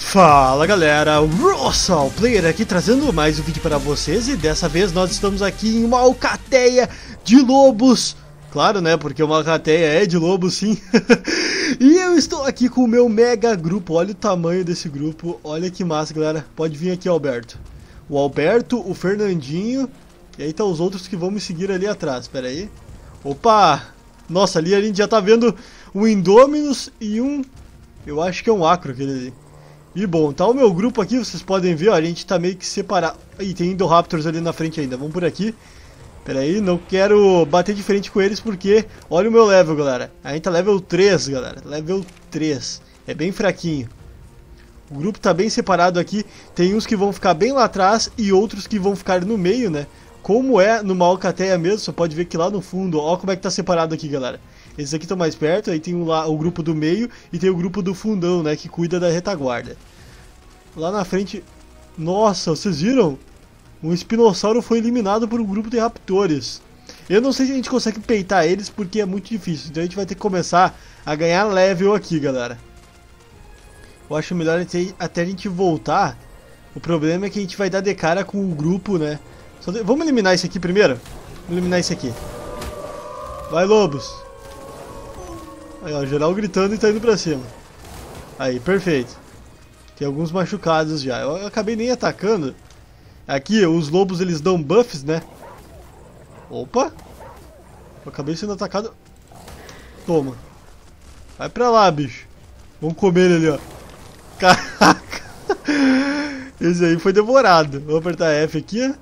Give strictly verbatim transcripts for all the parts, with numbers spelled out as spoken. Fala galera, Russell Player aqui trazendo mais um vídeo para vocês e dessa vez nós estamos aqui em uma alcateia de lobos. Claro, né, porque uma alcateia é de lobos, sim. E eu estou aqui com o meu mega grupo, olha o tamanho desse grupo, olha que massa galera. Pode vir aqui Alberto, o Alberto, o Fernandinho e aí tá os outros que vão me seguir ali atrás, pera aí. Opa, nossa, ali a gente já tá vendo um Indominus e um, eu acho que é um Acro aquele ali. E bom, tá o meu grupo aqui, vocês podem ver, ó, a gente tá meio que separado. Ih, tem Indoraptors ali na frente ainda, vamos por aqui. Pera aí, não quero bater de frente com eles porque, olha o meu level, galera. A gente tá level três, galera, level três, é bem fraquinho. O grupo tá bem separado aqui, tem uns que vão ficar bem lá atrás e outros que vão ficar no meio, né. Como é numa alcateia mesmo, você pode ver que lá no fundo, ó como é que tá separado aqui, galera. Esses aqui estão mais perto, aí tem o, lá, o grupo do meio e tem o grupo do fundão, né, que cuida da retaguarda. Lá na frente, nossa, vocês viram? Um espinossauro foi eliminado por um grupo de raptores. Eu não sei se a gente consegue peitar eles porque é muito difícil, então a gente vai ter que começar a ganhar level aqui, galera. Eu acho melhor até a gente voltar, o problema é que a gente vai dar de cara com o grupo, né. Só de... Vamos eliminar esse aqui primeiro? Vamos eliminar esse aqui. Vai, lobos! Aí, ó, geral gritando e tá indo pra cima. Aí, perfeito. Tem alguns machucados já. Eu acabei nem atacando. Aqui, os lobos, eles dão buffs, né? Opa! Eu acabei sendo atacado. Toma. Vai pra lá, bicho. Vamos comer ele ali, ó. Caraca! Esse aí foi devorado. Vou apertar F aqui.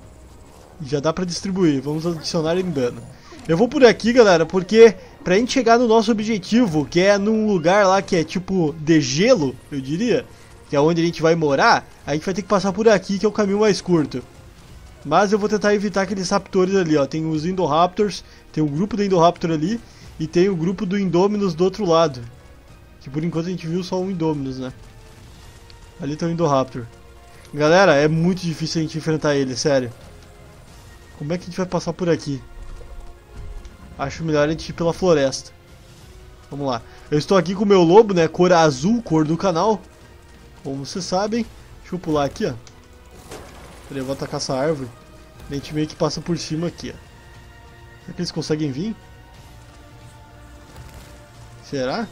E já dá pra distribuir. Vamos adicionar em dano. Eu vou por aqui, galera, porque... Pra gente chegar no nosso objetivo, que é num lugar lá que é tipo de gelo, eu diria, que é onde a gente vai morar, a gente vai ter que passar por aqui, que é o caminho mais curto. Mas eu vou tentar evitar aqueles raptores ali, ó. Tem os Indoraptors, tem o grupo do Indoraptor ali, e tem o grupo do Indominus do outro lado. Que por enquanto a gente viu só um Indominus, né? Ali tá o Indoraptor. Galera, é muito difícil a gente enfrentar ele, sério. Como é que a gente vai passar por aqui? Acho melhor a gente ir pela floresta. Vamos lá. Eu estou aqui com o meu lobo, né? Cor azul, cor do canal. Como vocês sabem. Deixa eu pular aqui, ó. Peraí, eu vou atacar essa árvore. A gente meio que passa por cima aqui, ó. Será que eles conseguem vir? Será?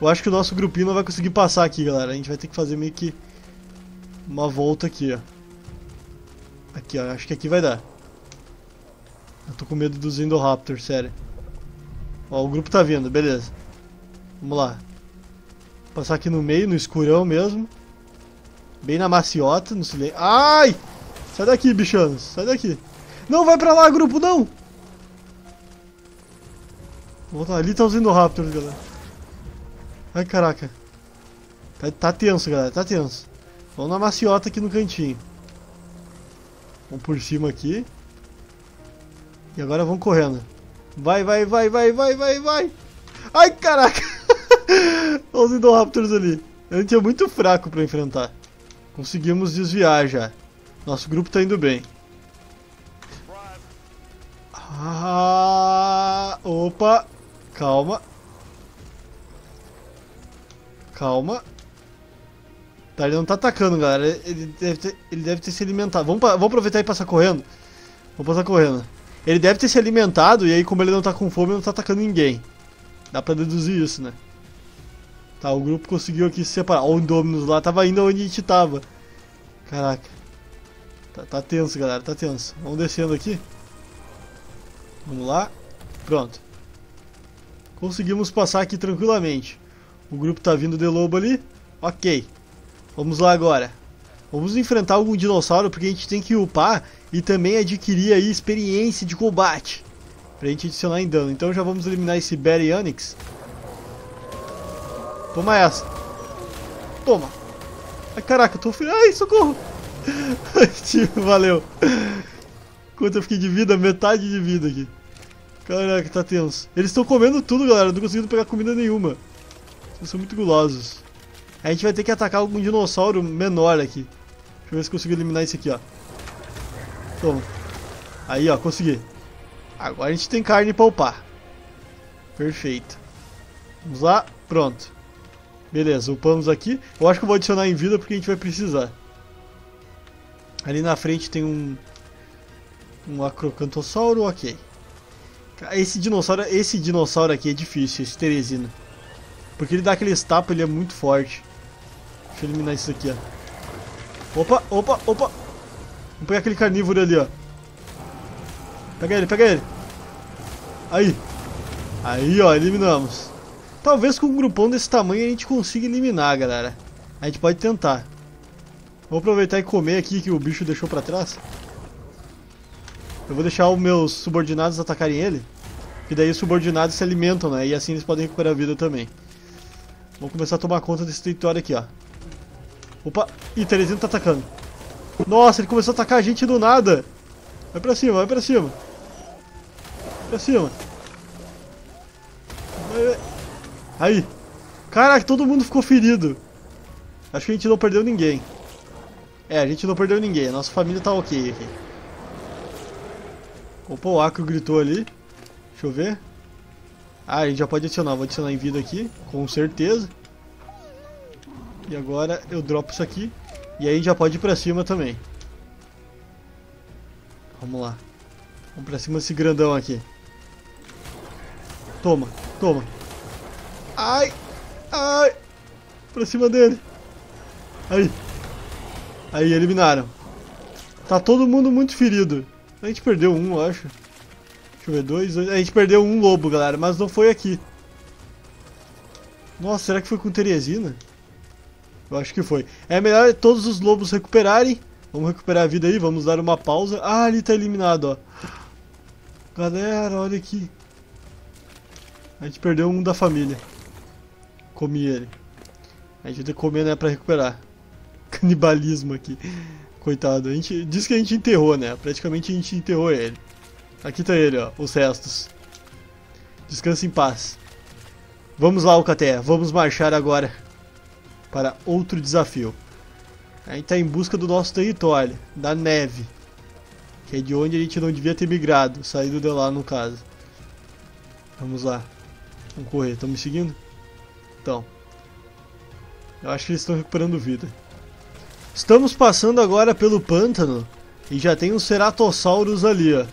Eu acho que o nosso grupinho não vai conseguir passar aqui, galera. A gente vai ter que fazer meio que uma volta aqui, ó. Aqui, ó. Acho que aqui vai dar. Eu tô com medo dos Indoraptors, sério. Ó, o grupo tá vindo, beleza. Vamos lá. Passar aqui no meio, no escurão mesmo. Bem na maciota, no silêncio. Ai! Sai daqui, bichanos. Sai daqui. Não vai pra lá, grupo, não! Voltar. Ali tá os Indoraptors, galera. Ai, caraca. Tá, tá tenso, galera. Tá tenso. Vamos na maciota aqui no cantinho. Vamos por cima aqui. E agora vão correndo. Vai, vai, vai, vai, vai, vai, vai. Ai, caraca. Olha os Indoraptors ali. A gente é muito fraco pra enfrentar. Conseguimos desviar já. Nosso grupo tá indo bem. Ah, opa. Calma. Calma. Tá, ele não tá atacando, galera. Ele deve ter, ele deve ter se alimentado. Vamos, vamos aproveitar e passar correndo. Vamos passar correndo. Ele deve ter se alimentado, e aí como ele não tá com fome, ele não tá atacando ninguém. Dá pra deduzir isso, né? Tá, o grupo conseguiu aqui se separar. Ó, o Indominus lá, tava indo onde a gente tava. Caraca. Tá, tá tenso, galera, tá tenso. Vamos descendo aqui. Vamos lá. Pronto. Conseguimos passar aqui tranquilamente. O grupo tá vindo de lobo ali. Ok. Vamos lá agora. Vamos enfrentar algum dinossauro, porque a gente tem que upar... E também adquirir aí experiência de combate. Pra gente adicionar em dano. Então já vamos eliminar esse Baryonyx. Toma essa. Toma. Ai, caraca, eu tô... Ai, socorro. Valeu. Quanto eu fiquei de vida? Metade de vida aqui. Caraca, tá tenso. Eles estão comendo tudo, galera. Eu não conseguindo pegar comida nenhuma. Eles são muito gulosos. A gente vai ter que atacar algum dinossauro menor aqui. Deixa eu ver se consigo eliminar esse aqui, ó. Toma. Aí, ó, consegui. Agora a gente tem carne pra upar. Perfeito. Vamos lá, pronto. Beleza, upamos aqui. Eu acho que eu vou adicionar em vida porque a gente vai precisar. Ali na frente tem um... Um Acrocantossauro, ok. Esse dinossauro, esse dinossauro aqui é difícil, esse Teresina. Porque ele dá aqueles tapas, ele é muito forte. Deixa eu eliminar isso aqui, ó. Opa, opa, opa. Vamos pegar aquele carnívoro ali, ó. Pega ele, pega ele. Aí. Aí, ó, eliminamos. Talvez com um grupão desse tamanho a gente consiga eliminar, galera. A gente pode tentar. Vou aproveitar e comer aqui que o bicho deixou pra trás. Eu vou deixar os meus subordinados atacarem ele. Que daí os subordinados se alimentam, né? E assim eles podem recuperar a vida também. Vamos começar a tomar conta desse território aqui, ó. Opa! Ih, Terezinho tá atacando. Nossa, ele começou a atacar a gente do nada. Vai pra cima, vai pra cima. Pra cima. Aí. Caraca, todo mundo ficou ferido. Acho que a gente não perdeu ninguém. É, a gente não perdeu ninguém. A nossa família tá ok aqui. Opa, o Acro gritou ali. Deixa eu ver. Ah, a gente já pode adicionar. Vou adicionar em vida aqui, com certeza. E agora eu dropo isso aqui. E aí a gente já pode ir pra cima também. Vamos lá. Vamos pra cima desse grandão aqui. Toma, toma. Ai, ai. Pra cima dele. Aí. Aí, eliminaram. Tá todo mundo muito ferido. A gente perdeu um, eu acho. Deixa eu ver, dois, dois. A gente perdeu um lobo, galera, mas não foi aqui. Nossa, será que foi com Teresina? Eu acho que foi. É melhor todos os lobos recuperarem. Vamos recuperar a vida aí, vamos dar uma pausa. Ah, ali tá eliminado, ó. Galera, olha aqui. A gente perdeu um da família. Comi ele. A gente vai ter que comer, né, pra recuperar. Canibalismo aqui. Coitado, a gente diz que a gente enterrou, né? Praticamente a gente enterrou ele. Aqui tá ele, ó, os restos. Descanse em paz. Vamos lá, Alcateia, vamos marchar agora para outro desafio. A gente tá em busca do nosso território, da neve. Que é de onde a gente não devia ter migrado, saído de lá no caso. Vamos lá. Vamos correr, estão me seguindo? Então. Eu acho que eles estão recuperando vida. Estamos passando agora pelo pântano e já tem uns ceratossauros ali, ó.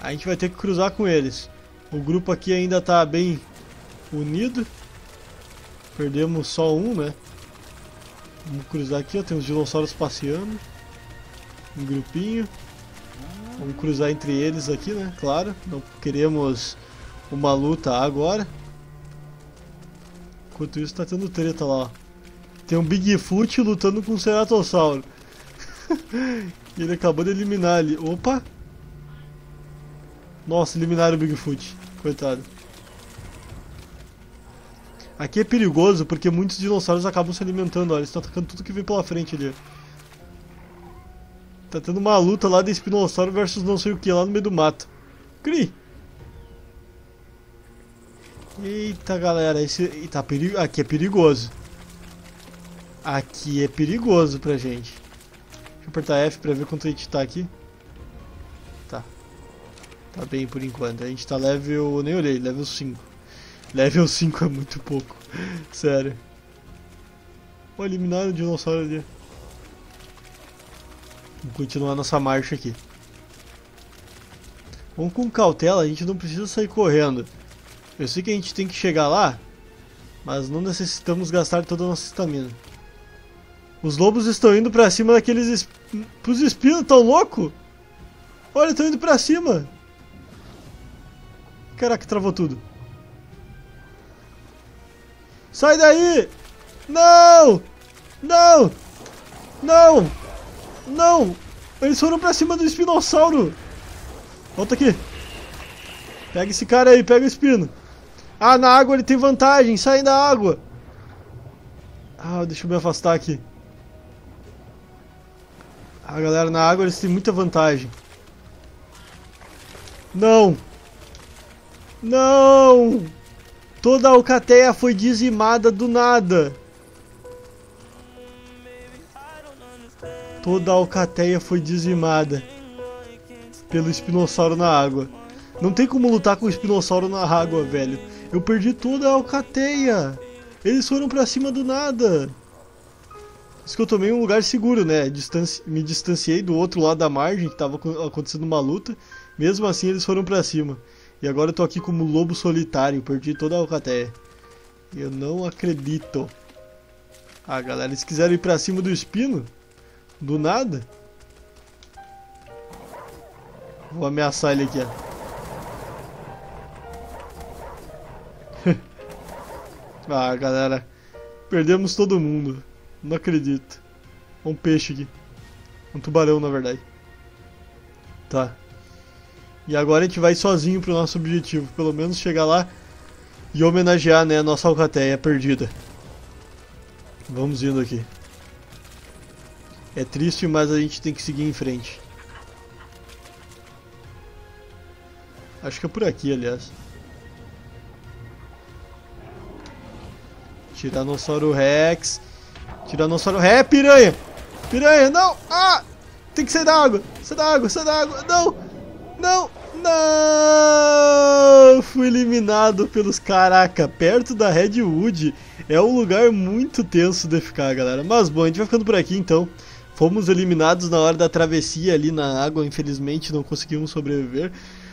A gente vai ter que cruzar com eles. O grupo aqui ainda tá bem unido. Perdemos só um, né? Vamos cruzar aqui, ó. Tem uns dinossauros passeando. Um grupinho. Vamos cruzar entre eles aqui, né? Claro, não queremos uma luta agora. Enquanto isso tá tendo treta lá, ó. Tem um Bigfoot lutando com um ceratossauro. Ele acabou de eliminar ali. Opa! Nossa, eliminaram o Bigfoot. Coitado. Aqui é perigoso porque muitos dinossauros acabam se alimentando. Olha, eles estão atacando tudo que vem pela frente ali. Tá tendo uma luta lá de espinossauro versus não sei o que lá no meio do mato. Cri! Eita, galera. Esse... Eita, peri... Aqui é perigoso. Aqui é perigoso pra gente. Deixa eu apertar F pra ver quanto a gente tá aqui. Tá. Tá bem por enquanto. A gente tá level... Nem olhei, level cinco. Level cinco é muito pouco. Sério. Ó, eliminaram o dinossauro ali. Vamos continuar nossa marcha aqui. Vamos com cautela, a gente não precisa sair correndo. Eu sei que a gente tem que chegar lá, mas não necessitamos gastar toda a nossa estamina. Os lobos estão indo pra cima daqueles... Es... Pros espinos, tão louco? Olha, estão indo pra cima. Caraca, travou tudo. Sai daí! Não! Não! Não! Não! Eles foram pra cima do espinossauro! Volta aqui. Pega esse cara aí, pega o espino. Ah, na água ele tem vantagem, sai da água. Ah, deixa eu me afastar aqui. Ah, galera, na água eles têm muita vantagem. Não! Não! Toda a Alcateia foi dizimada do nada. Toda a Alcateia foi dizimada pelo espinossauro na água. Não tem como lutar com o espinossauro na água, velho. Eu perdi toda a Alcateia. Eles foram pra cima do nada. Isso que eu tomei um lugar seguro, né? Distanci- me distanciei do outro lado da margem, que tava acontecendo uma luta. Mesmo assim, eles foram pra cima. E agora eu tô aqui como lobo solitário. Perdi toda a alcateia. Eu não acredito. Ah, galera, eles quiseram ir pra cima do espino? Do nada? Vou ameaçar ele aqui, ó. Ah, galera, perdemos todo mundo. Não acredito. Um peixe aqui. Um tubarão, na verdade. Tá. E agora a gente vai sozinho pro nosso objetivo. Pelo menos chegar lá e homenagear, né, a nossa alcateia perdida. Vamos indo aqui. É triste, mas a gente tem que seguir em frente. Acho que é por aqui, aliás. Tiranossauro rex. Tiranossauro rex. É, piranha. Piranha, não. Ah, tem que sair da água. Sai da água, sai da água. Não, não, não. Fui eliminado pelos... Caraca, perto da Redwood. É um lugar muito tenso de ficar, galera. Mas bom, a gente vai ficando por aqui, então. Fomos eliminados na hora da travessia ali na água. Infelizmente, não conseguimos sobreviver.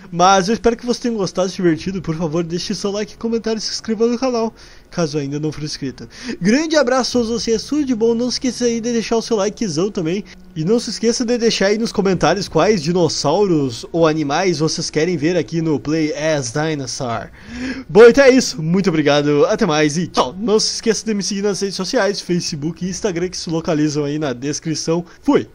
Mas eu espero que vocês tenham gostado, se divertido. Por favor, deixe seu like, comentário e se inscreva no canal, caso ainda não for inscrito. Grande abraço a todos vocês, tudo de bom. Não se esqueça aí de deixar o seu likezão também. E não se esqueça de deixar aí nos comentários quais dinossauros ou animais vocês querem ver aqui no Play As Dinosaur. Bom, então é isso. Muito obrigado, até mais e tchau. Não se esqueça de me seguir nas redes sociais, Facebook e Instagram, que se localizam aí na descrição. Fui!